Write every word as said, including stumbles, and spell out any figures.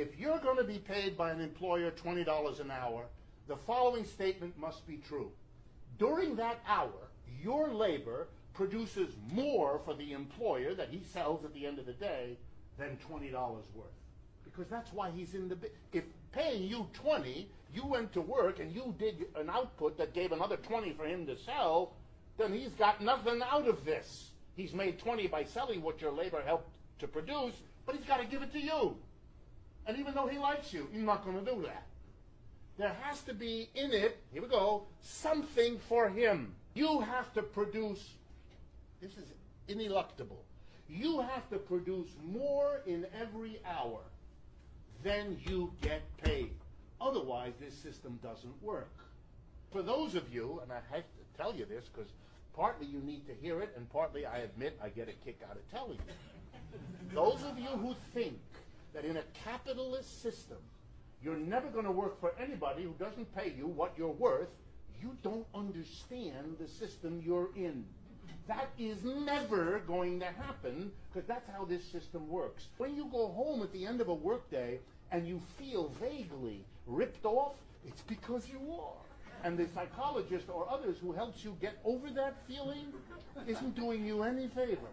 if you're going to be paid by an employer twenty dollars an hour, the following statement must be true. During that hour, your labor produces more for the employer that he sells at the end of the day than twenty dollars worth. Because that's why he's in the business. If paying you twenty, you went to work and you did an output that gave another twenty for him to sell, then he's got nothing out of this. He's made twenty by selling what your labor helped to produce, but he's got to give it to you. And even though he likes you, you're not going to do that. There has to be in it, here we go, something for him. You have to produce, this is ineluctable, you have to produce more in every hour than you get paid. Otherwise, this system doesn't work. For those of you, and I have to tell you this because partly you need to hear it and partly I admit I get a kick out of telling you, those of you who think that in a capitalist system you're never going to work for anybody who doesn't pay you what you're worth, you don't understand the system you're in. That is never going to happen because that's how this system works. When you go home at the end of a workday and you feel vaguely ripped off, it's because you are. And the psychologist or others who helps you get over that feeling isn't doing you any favor.